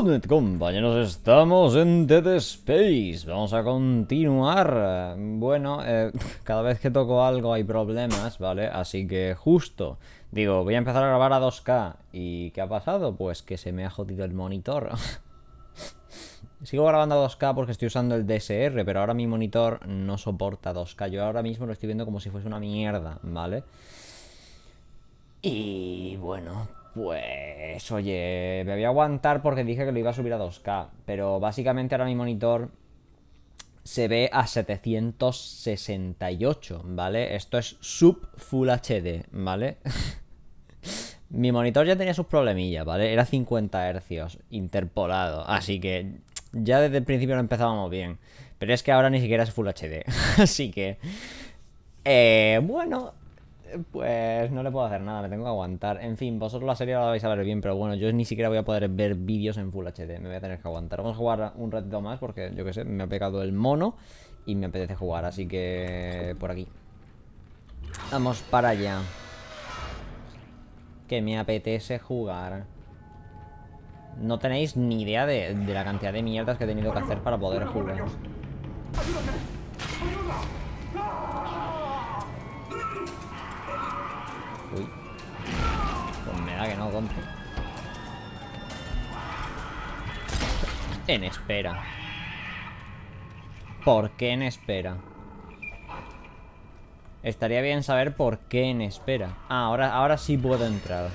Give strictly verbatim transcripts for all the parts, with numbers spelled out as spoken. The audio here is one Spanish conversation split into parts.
Tunet, compañeros, estamos en Dead Space. Vamos a continuar. Bueno, eh, cada vez que toco algo hay problemas, ¿vale? Así que justo, digo, voy a empezar a grabar a dos K. ¿Y qué ha pasado? Pues que se me ha jodido el monitor. Sigo grabando a dos K porque estoy usando el D S R, pero ahora mi monitor no soporta dos K. Yo ahora mismo lo estoy viendo como si fuese una mierda, ¿vale? Y bueno, pues oye, me voy a aguantar porque dije que lo iba a subir a dos K, pero básicamente ahora mi monitor se ve a setecientos sesenta y ocho, ¿vale? Esto es sub Full H D, ¿vale? Mi monitor ya tenía sus problemillas, ¿vale? Era cincuenta hercios interpolado, así que ya desde el principio no empezábamos bien, pero es que ahora ni siquiera es Full H D, así que eh, bueno, pues no le puedo hacer nada, me tengo que aguantar. En fin, vosotros la serie la vais a ver bien, pero bueno, yo ni siquiera voy a poder ver vídeos en Full H D, me voy a tener que aguantar. Vamos a jugar un ratito más porque, yo qué sé, me ha pegado el mono y me apetece jugar, así que por aquí. Vamos para allá, que me apetece jugar. No tenéis ni idea de, de la cantidad de mierdas que he tenido que hacer para poder jugar. Uy, pues me da que no, compa. En espera. ¿Por qué en espera? Estaría bien saber por qué en espera. Ah, ahora, ahora sí puedo entrar.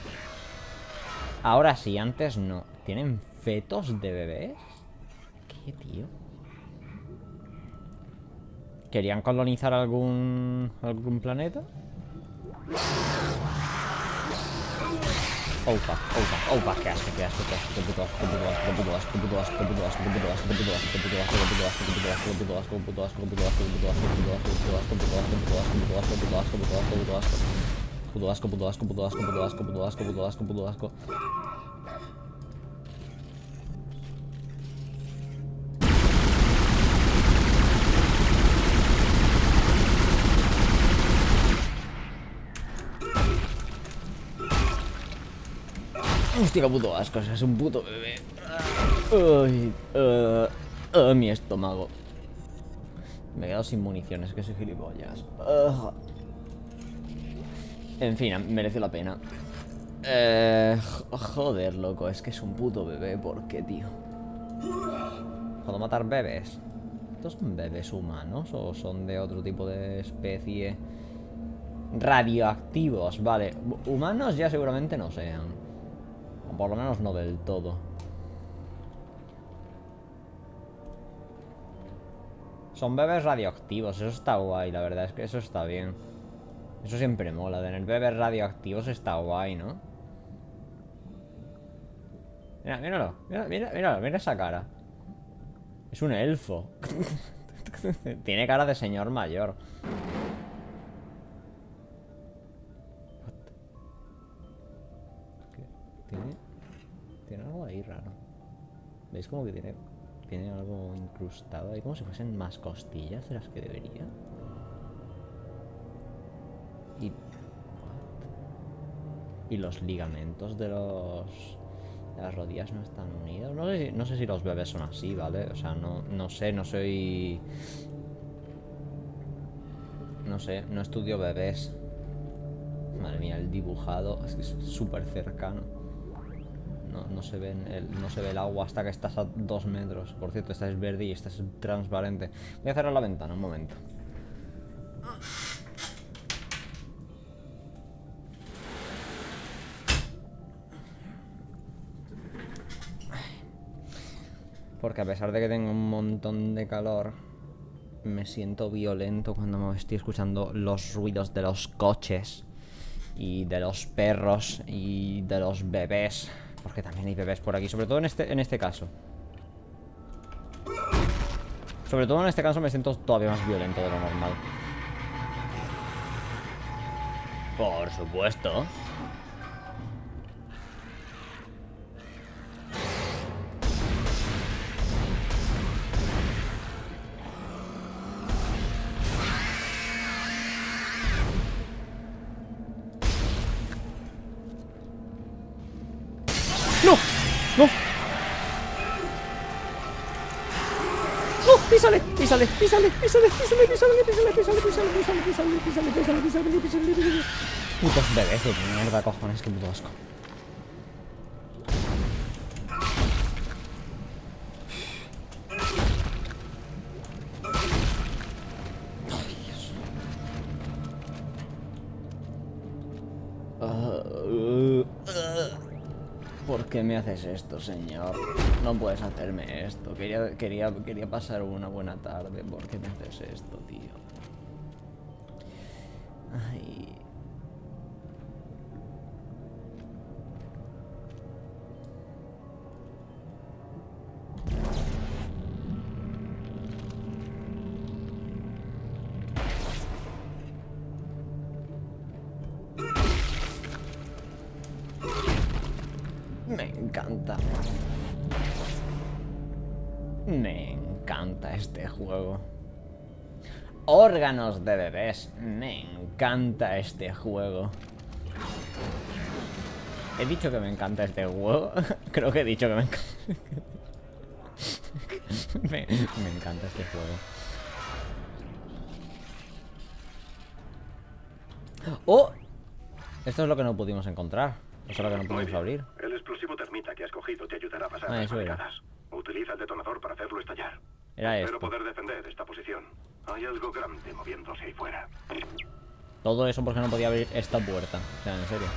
Ahora sí, antes no. ¿Tienen fetos de bebés? ¿Qué, tío? ¿Querían colonizar algún, algún planeta? Opa, opa, opa, qué asco, qué asco, qué asco, qué puto asco, qué puto asco, qué puto asco, qué puto asco, qué puto asco, qué puto asco, qué puto asco, qué puto asco, qué puto asco, qué puto asco, qué puto asco, qué puto asco, puto asco, puto asco, puto asco, puto asco, puto asco, puto asco. Hostia, qué puto asco, es un puto bebé. Uy, uh, uh, mi estómago. Me he quedado sin municiones, que soy gilipollas. uh. En fin, merece la pena. eh, Joder, loco, es que es un puto bebé, ¿por qué, tío? ¿Puedo matar bebés? ¿Estos son bebés humanos o son de otro tipo de especie? Radioactivos, vale. Humanos ya seguramente no sean, o por lo menos no del todo. Son bebés radioactivos, eso está guay, la verdad es que eso está bien. Eso siempre mola, tener bebés radioactivos está guay, ¿no? Mira, míralo, mira, mira, mira, mira esa cara. Es un elfo. Tiene cara de señor mayor. ¿Tiene, tiene algo ahí raro? ¿Veis como que tiene, tiene algo incrustado ahí? Como si fuesen más costillas de las que debería. Y... ¿what? Y los ligamentos de los... de las rodillas no están unidos. No sé si, no sé si los bebés son así, ¿vale? O sea, no, no sé, no soy... No sé, no estudio bebés. Madre mía, el dibujado es que es súper cercano. No, no, se ven el, no se ve el agua hasta que estás a dos metros. Por cierto, esta es verde y esta es transparente. Voy a cerrar la ventana un momento. Porque a pesar de que tengo un montón de calor, me siento violento cuando me estoy escuchando los ruidos de los coches y de los perros y de los bebés. Porque también hay bebés por aquí, sobre todo en este, en este caso. Sobre todo en este caso me siento todavía más violento de lo normal. Por supuesto. ¡No! ¡No! písale, písale, písale, písale, písale, písale, písale, písale, písale, písale, písale, písale, písale, písale, písale, písale. Putos bebés de mierda, cojones, que puto asco. ¿Por qué me haces esto, señor? No puedes hacerme esto. Quería, quería, quería pasar una buena tarde. ¿Por qué me haces esto, tío? Ay. Me encanta este juego. Órganos de bebés. Me encanta este juego. He dicho que me encanta este juego. Creo que he dicho que me encanta. me, me encanta este juego. ¡Oh! Esto es lo que no pudimos encontrar. Eso es lo que no pudimos abrir. El explosivo termita que has cogido te ayudará a pasar las barricadas. Utiliza el detonador para hacerlo estallar. Era esto. Espero poder defender esta posición. Hay algo grande moviéndose ahí fuera. Todo eso porque no podía abrir esta puerta. O sea, en serio.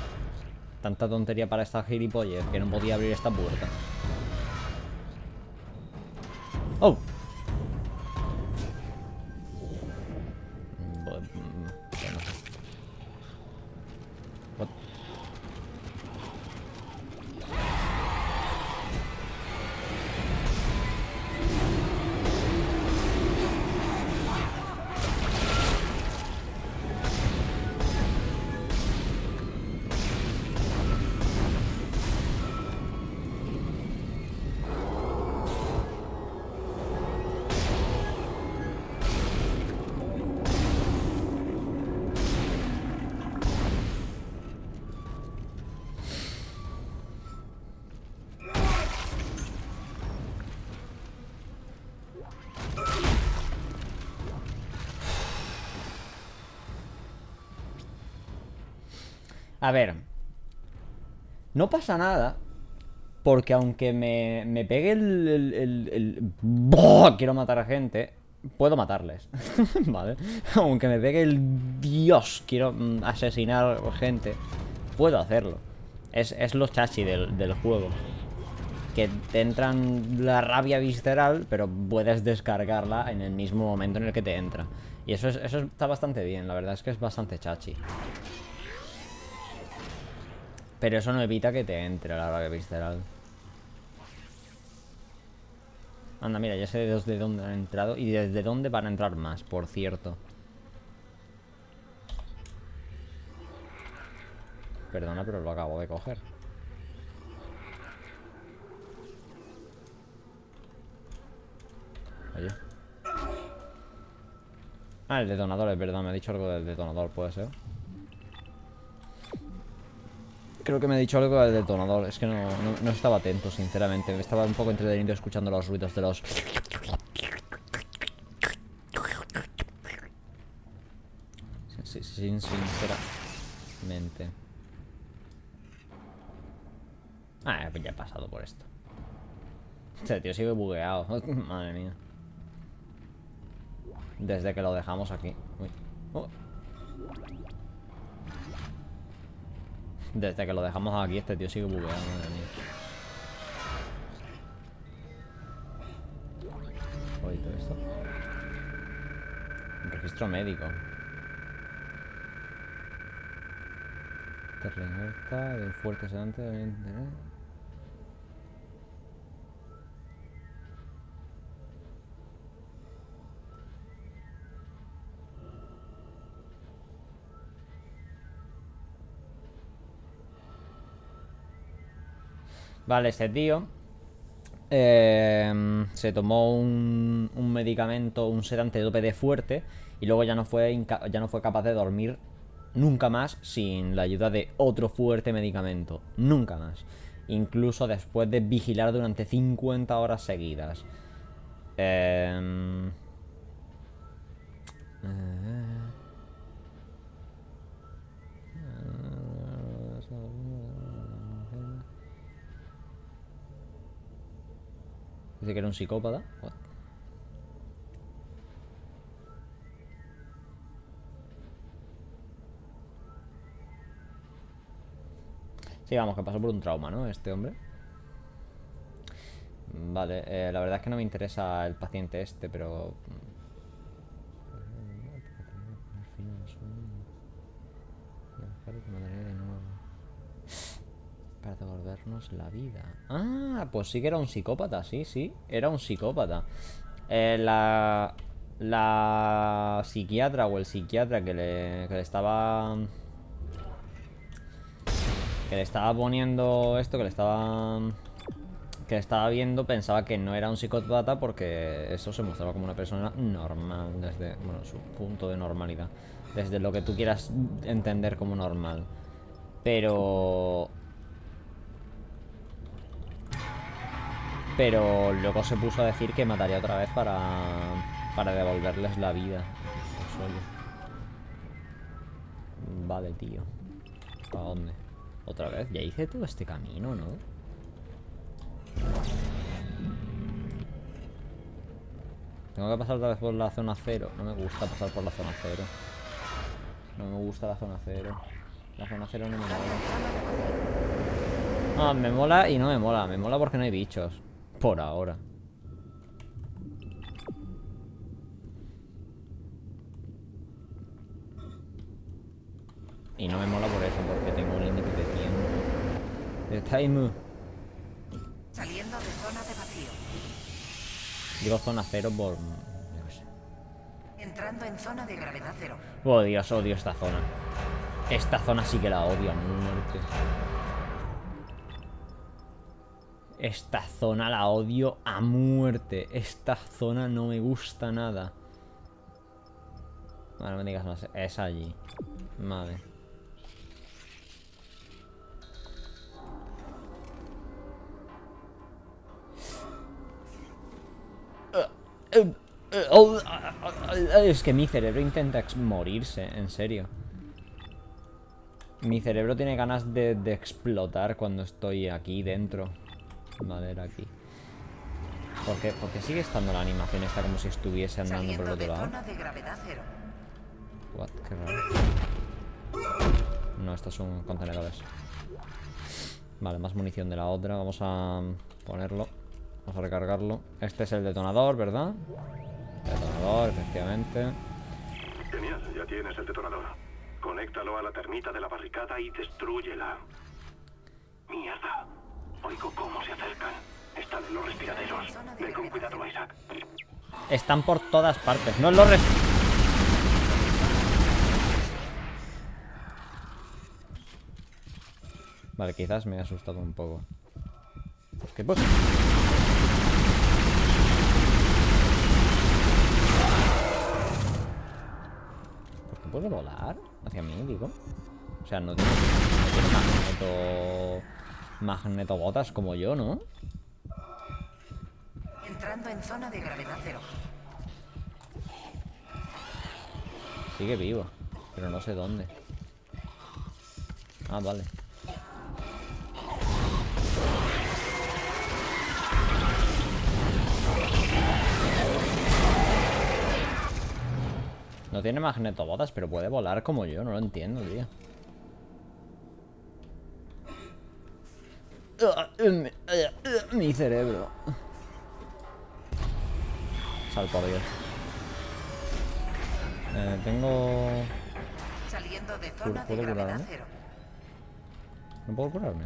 Tanta tontería para esta gilipollez que no podía abrir esta puerta. ¡Oh! A ver, no pasa nada, porque aunque me, me pegue el... el, el, el... ¡Bah! Quiero matar a gente, puedo matarles, ¿vale? Aunque me pegue el Dios, quiero asesinar gente, puedo hacerlo. Es, es lo chachi del, del juego, que te entran la rabia visceral, pero puedes descargarla en el mismo momento en el que te entra. Y eso, es, eso está bastante bien, la verdad es que es bastante chachi. Pero eso no evita que te entre la rabia visceral. Anda, mira, ya sé desde dónde han entrado y desde dónde van a entrar más, por cierto. Perdona, pero lo acabo de coger. Oye. Ah, el detonador, es verdad, me ha dicho algo del detonador, puede ser. Creo que me ha dicho algo del detonador. Es que no, no, no estaba atento, sinceramente. Estaba un poco entretenido escuchando los ruidos de los... Sin, sin, sinceramente. Ah, ya he pasado por esto. Este tío sigue bugueado. Madre mía. Desde que lo dejamos aquí. Uy. Oh. Desde que lo dejamos aquí, este tío sigue bugueando, madre mía. Oye, todo esto. Registro médico. Terrenota de fuerte sedante de internet. Vale, este tío eh, se tomó un, un medicamento, un sedante de dope de fuerte. Y luego ya no fue ya no fue capaz de dormir nunca más sin la ayuda de otro fuerte medicamento. Nunca más. Incluso después de vigilar durante cincuenta horas seguidas. Eh... Dice que era un psicópata. What? Sí, vamos, que pasó por un trauma, ¿no? Este hombre. Vale, eh, la verdad es que no me interesa el paciente este, pero... Para devolvernos la vida. Ah, pues sí que era un psicópata, sí, sí. Era un psicópata. Eh, la... La... psiquiatra o el psiquiatra que le, que le estaba... Que le estaba poniendo esto, que le estaba... Que le estaba viendo, pensaba que no era un psicópata porque eso se mostraba como una persona normal desde... Bueno, su punto de normalidad. Desde lo que tú quieras entender como normal. Pero... Pero luego se puso a decir que mataría otra vez para, para devolverles la vida. Pues, vale, tío. ¿Para dónde? ¿Otra vez? Ya hice todo este camino, ¿no? Tengo que pasar otra vez por la zona cero. No me gusta pasar por la zona cero. No me gusta la zona cero. La zona cero no me mola. No, me mola y no me mola. Me mola porque no hay bichos. Por ahora. Y no me mola por eso, porque tengo un límite de tiempo. De time. Saliendo de zona de vacío. Digo zona cero por... No sé. Entrando en zona de gravedad cero. Oh, Dios, odio esta zona. Esta zona sí que la odio a muerte. Esta zona la odio a muerte. Esta zona no me gusta nada. Vale, no me digas más. Es allí. Vale. Es que mi cerebro intenta morirse, en serio. Mi cerebro tiene ganas de, de explotar cuando estoy aquí dentro. Vale, era aquí. ¿Por qué? Porque sigue estando la animación esta como si estuviese andando por el otro lado. What? Qué raro. No, estos son contenedores. Vale, más munición de la otra. Vamos a ponerlo. Vamos a recargarlo. Este es el detonador, ¿verdad? Detonador, efectivamente. Genial, ya tienes el detonador. Conéctalo a la termita de la barricada y destrúyela. Mierda. Oigo cómo se acercan. Están en los respiraderos. Ven con cuidado, Isaac. Están por todas partes. No en los res... Vale, quizás me he asustado un poco. Pues qué pasa. ¿Por qué puedo volar? Hacia mí, digo. O sea, no tiene, no tiene magneto... magnetobotas como yo, ¿no? Entrando en zona de gravedad cero. Sigue vivo, pero no sé dónde. Ah, vale. No tiene magnetobotas, pero puede volar como yo, no lo entiendo, tío. Mi cerebro. Sal, por Dios. Eh, tengo... Saliendo de zona de gravedad cero. ¿No puedo curarme?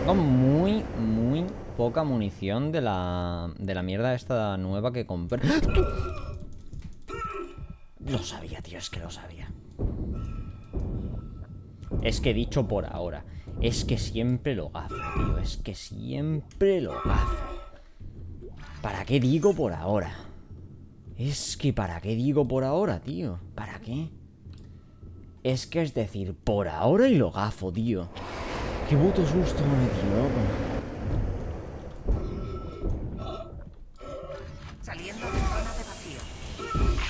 Tengo muy, muy poca munición de la... De la mierda esta nueva que compré. Lo sabía, tío, es que lo sabía. Es que he dicho por ahora. Es que siempre lo gafo, tío. Es que siempre lo gafo. ¿Para qué digo por ahora? Es que ¿para qué digo por ahora, tío? ¿Para qué? Es que es decir, por ahora y lo gafo, tío. Qué puto susto me metió, loco.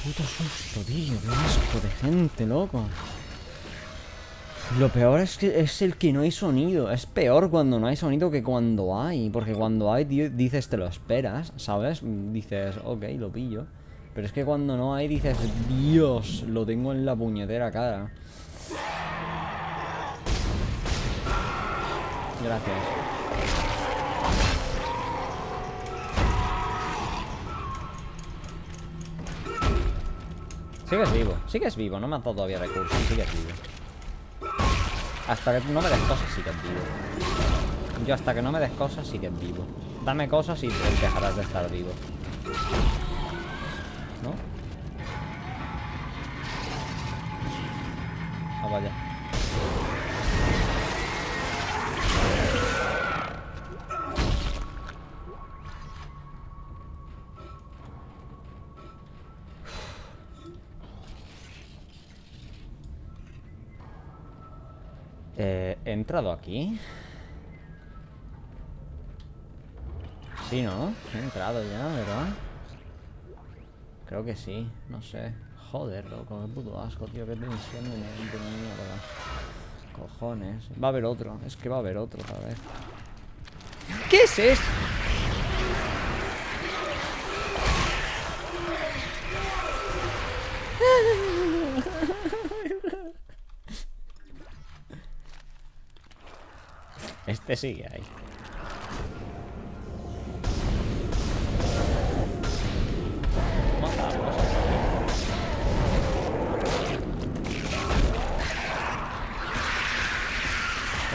puto susto, tío. Qué asco de gente, loco. Lo peor es que es el que no hay sonido. Es peor cuando no hay sonido que cuando hay. Porque cuando hay, tío, dices, te lo esperas, ¿sabes? Dices, ok, lo pillo. Pero es que cuando no hay, dices, Dios, lo tengo en la puñetera cara. Gracias. Sigues vivo, sigues vivo. No me han dado todavía recursos, sigues vivo. Hasta que no me des cosas, sí que es vivo. Yo hasta que no me des cosas, sí que es vivo. Dame cosas y te dejarás de estar vivo. ¿No? Ah, vaya. Eh, ¿he entrado aquí? Sí, ¿no? He entrado ya, ¿verdad? Creo que sí, no sé. Joder, loco, qué puto asco, tío. Qué tensión de mierda. Cojones. Va a haber otro, es que va a haber otro, tal vez. ¿Qué es esto? Este sigue ahí.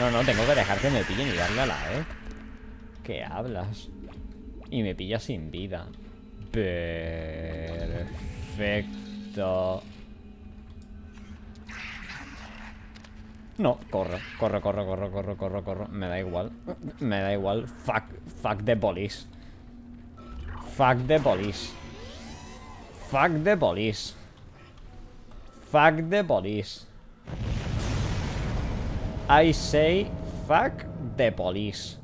No, no, tengo que dejar que me pillen y darle a la E. ¿Qué hablas? Y me pilla sin vida. Perfecto. No, corro, corro, corro, corro, corro, corro, corro. Me da igual, me da igual. Fuck, fuck the police. Fuck the police. Fuck the police. Fuck the police. I say fuck the police.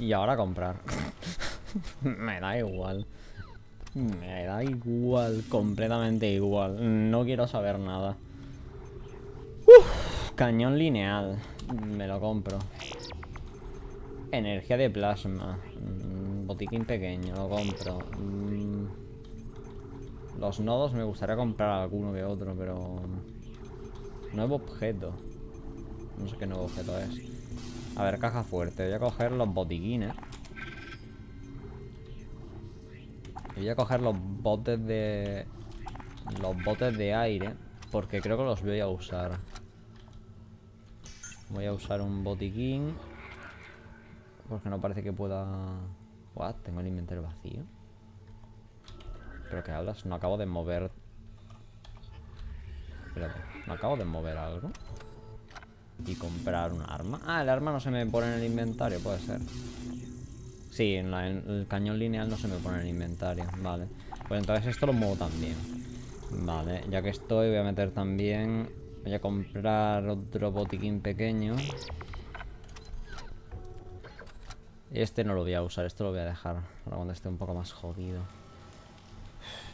Y ahora a comprar. Me da igual. Me da igual, completamente igual. No quiero saber nada. Uf, cañón lineal. Me lo compro. Energía de plasma. Botiquín pequeño, lo compro. Los nodos me gustaría comprar alguno que otro, pero... Nuevo objeto. No sé qué nuevo objeto es. A ver, caja fuerte. Voy a coger los botiquines. Voy a coger los botes de... Los botes de aire. Porque creo que los voy a usar. Voy a usar un botiquín. Porque no parece que pueda... What? Tengo el inventario vacío. ¿Pero qué hablas? No acabo de mover... Espérate, ¿no acabo de mover algo? Y comprar un arma. Ah, el arma no se me pone en el inventario, puede ser. Sí, en la, en el cañón lineal no se me pone en el inventario. Vale, pues entonces esto lo muevo también. Vale, ya que estoy, voy a meter también... Voy a comprar otro botiquín pequeño. Este no lo voy a usar, esto lo voy a dejar para cuando esté un poco más jodido.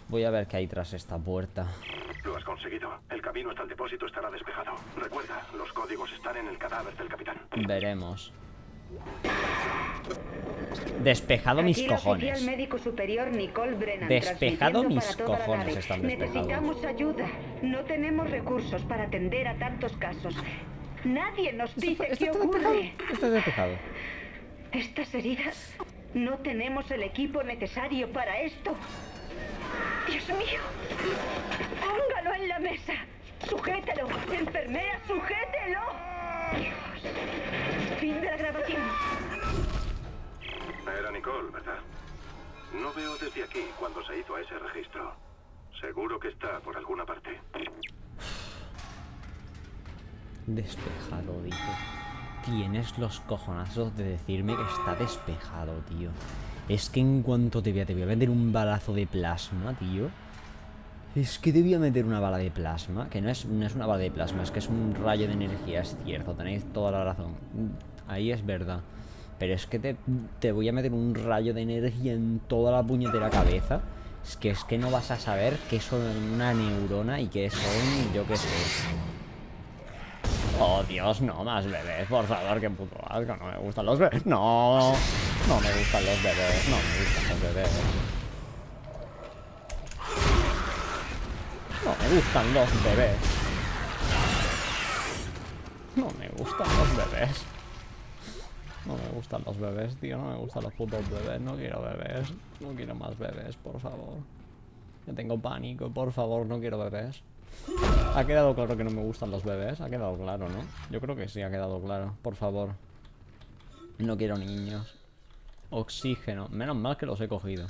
Voy a ver qué hay tras esta puerta. Lo has conseguido. El camino hasta el depósito estará despejado. Recuerda, los códigos están en el cadáver del capitán. Veremos. Despejado mis cojones. El médico superior Nicole Brennan. Despejado mis cojones están despejados. Necesitamos ayuda. No tenemos recursos para atender a tantos casos. Nadie nos dice qué ocurre. Esto es despejado. Estas heridas. No tenemos el equipo necesario para esto. Dios mío. Póngalo en la mesa. Sujételo. Enfermera, sujételo. Dios. Fin de la grabación. Era Nicole, ¿verdad? No veo desde aquí cuando se hizo ese registro. Seguro que está por alguna parte. Despejado, dijo. Tienes los cojonazos de decirme que está despejado, tío. Es que en cuanto te vea, te voy a meter un balazo de plasma, tío. Es que te voy a meter una bala de plasma. Que no es, no es una bala de plasma, es que es un rayo de energía, es cierto. Tenéis toda la razón. Ahí es verdad. Pero es que te, te voy a meter un rayo de energía en toda la puñetera cabeza. Es que, es que no vas a saber qué es una neurona y qué son, yo qué sé. Oh, Dios, no más bebés, por favor, qué puto asco. No me gustan los bebés. No, no me gustan los bebés. No me gustan los bebés. No me gustan los bebés. No me gustan los bebés. No me gustan los bebés, tío. No me gustan los putos bebés. No quiero bebés. No quiero más bebés, por favor. Yo tengo pánico, por favor, no quiero bebés. Ha quedado claro que no me gustan los bebés. Ha quedado claro, ¿no? Yo creo que sí, ha quedado claro. Por favor. No quiero niños. Oxígeno. Menos mal que los he cogido.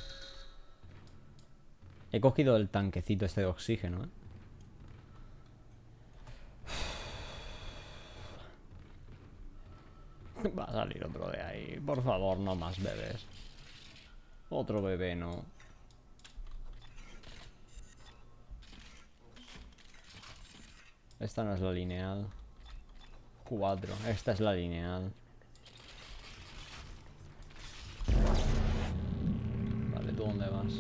He cogido el tanquecito este de oxígeno, ¿eh? Va a salir otro de ahí. Por favor, no más bebés. Otro bebé, no. Esta no es la lineal. Cuatro. Esta es la lineal. Vale, ¿tú dónde vas?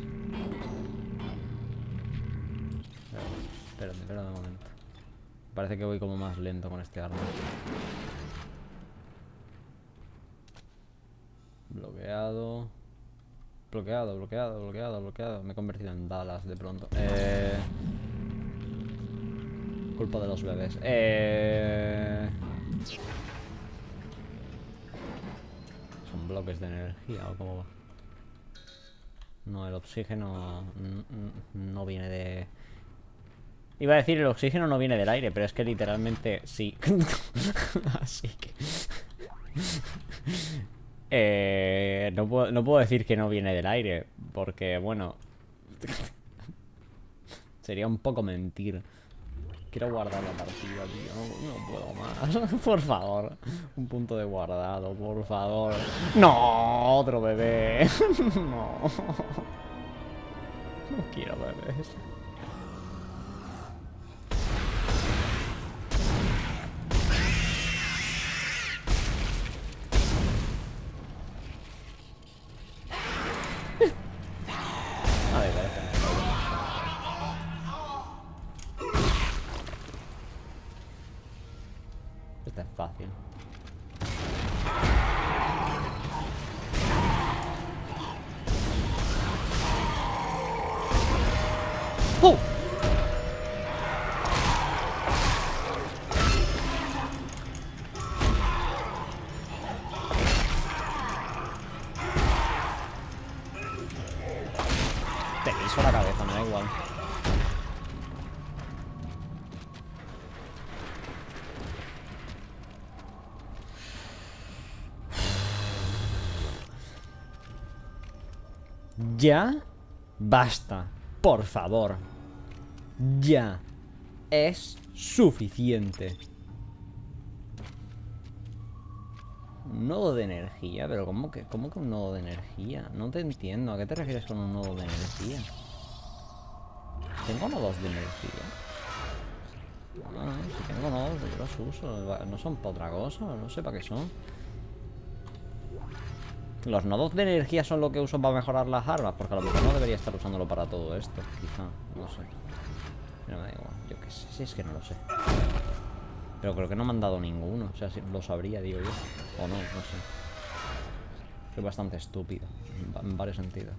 Espérate, espérate un momento. Parece que voy como más lento con este arma. Bloqueado. Bloqueado, bloqueado, bloqueado, bloqueado. Me he convertido en Dallas de pronto. Eh... Culpa de los bebés. Eh... Son bloques de energía o cómo va. No, el oxígeno no viene de... Iba a decir el oxígeno no viene del aire, pero es que literalmente sí. Así que... Eh, no, puedo, no puedo decir que no viene del aire, porque, bueno, sería un poco mentir. Quiero guardar la partida, tío. No, no puedo más. Por favor. Un punto de guardado, por favor. ¡No! Otro bebé. No. No quiero bebés. Ya basta, por favor. Ya es suficiente. Un nodo de energía, pero ¿cómo que, cómo que un nodo de energía? No te entiendo. ¿A qué te refieres con un nodo de energía? Tengo nodos de energía. Ah, si tengo nodos, yo los uso. No son para otra cosa, no sé para qué son. Los nodos de energía son lo que uso para mejorar las armas, porque a lo mejor no debería estar usándolo para todo esto, quizá, no sé. Pero me da igual, yo qué sé, si es que no lo sé. Pero creo que no me han dado ninguno, o sea, si lo sabría, digo yo. O no, no sé. Soy bastante estúpido, en varios sentidos.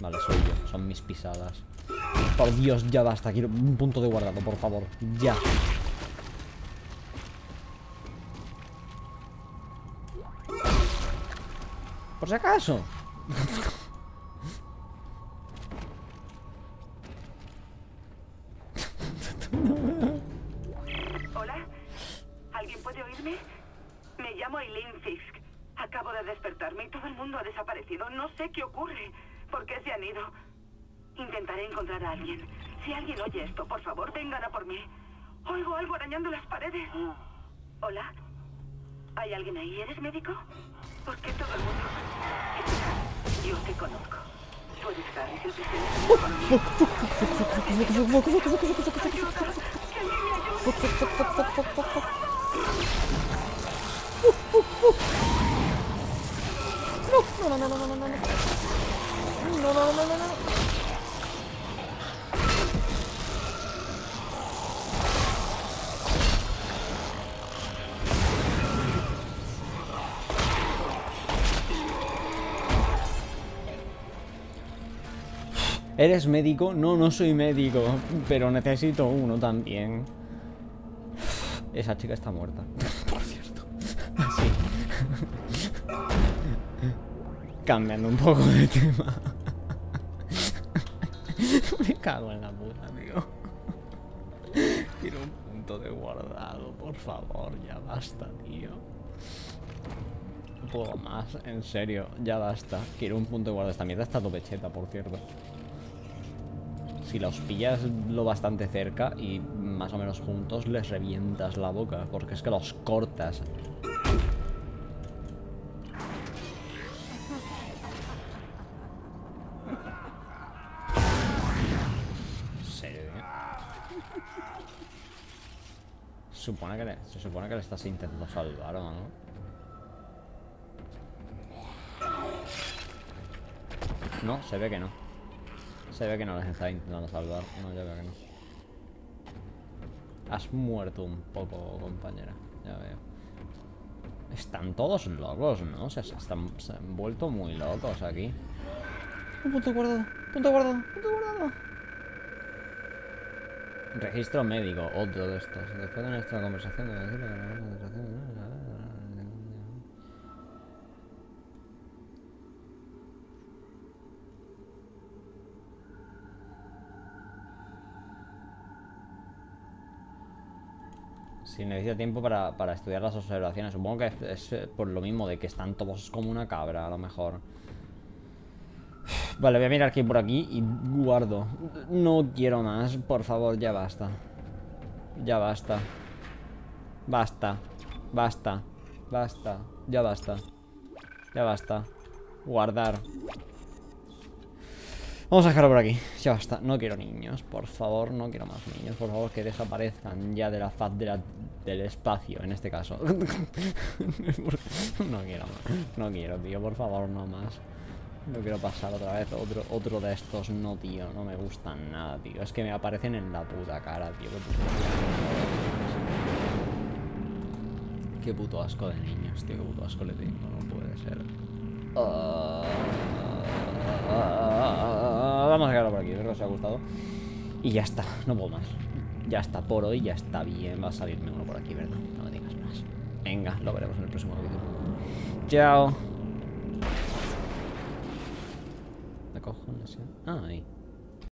Vale, soy yo, son mis pisadas. Por Dios, ya basta, quiero un punto de guardado, por favor, ya. Por si acaso. Hola, ¿alguien puede oírme? Me llamo Eileen Fisk. Acabo de despertarme y todo el mundo ha desaparecido. No sé qué ocurre. ¿Por qué se han ido? Intentaré encontrar a alguien. Si alguien oye esto, por favor, vengan a por mí. Oigo algo arañando las paredes. Hola, ¿hay alguien ahí? ¿Eres médico? ¿Por qué todo el mundo? Yo te conozco. Tú eres Harry, el presidente. No, no, no, no, no, no, no. no, no, no, no, no. ¿Eres médico? No, no soy médico, pero necesito uno también. Esa chica está muerta, por cierto. Así. Cambiando un poco de tema. Me cago en la puta, amigo. Quiero un punto de guardado, por favor, ya basta, tío. No puedo más, en serio, ya basta. Quiero un punto de guardado. Esta mierda está topecheta, por cierto. Si los pillas lo bastante cerca y más o menos juntos, les revientas la boca, porque es que los cortas. ¿Serio? Supone que le, se supone que le estás intentando salvar, ¿o no? No, se ve que no. Se ve que no les está intentando salvar. No, ya veo que no. Has muerto un poco, compañera. Ya veo. Están todos locos, ¿no? Se, se, están, se han vuelto muy locos aquí. Un punto guardado. Punto guardado. Punto guardado. Registro médico. Otro de estos. Después de nuestra conversación, de decirle que la concentración... Si necesito tiempo para, para estudiar las observaciones. Supongo que es, es por lo mismo de que están todos como una cabra, a lo mejor. Vale, voy a mirar aquí por aquí y guardo. No quiero más, por favor, ya basta. Ya basta. Basta. Basta. Basta. Ya basta. Ya basta. Guardar. Vamos a dejarlo por aquí, ya basta, no quiero niños, por favor, no quiero más niños, por favor, que desaparezcan ya de la faz de la, del espacio, en este caso. No quiero más, no quiero, tío, por favor, no más. No quiero pasar otra vez otro, otro de estos, no, tío, no me gustan nada, tío, es que me aparecen en la puta cara, tío. Qué puto asco de niños, tío, qué puto asco le tengo, no puede ser. Uh... Vamos a dejarlo por aquí, espero que os haya gustado. Y ya está, no puedo más. Ya está por hoy, ya está bien. Va a salirme uno por aquí, ¿verdad? No me digas más. Venga, lo veremos en el próximo vídeo. Chao. ¿La cojones? Ah, ahí.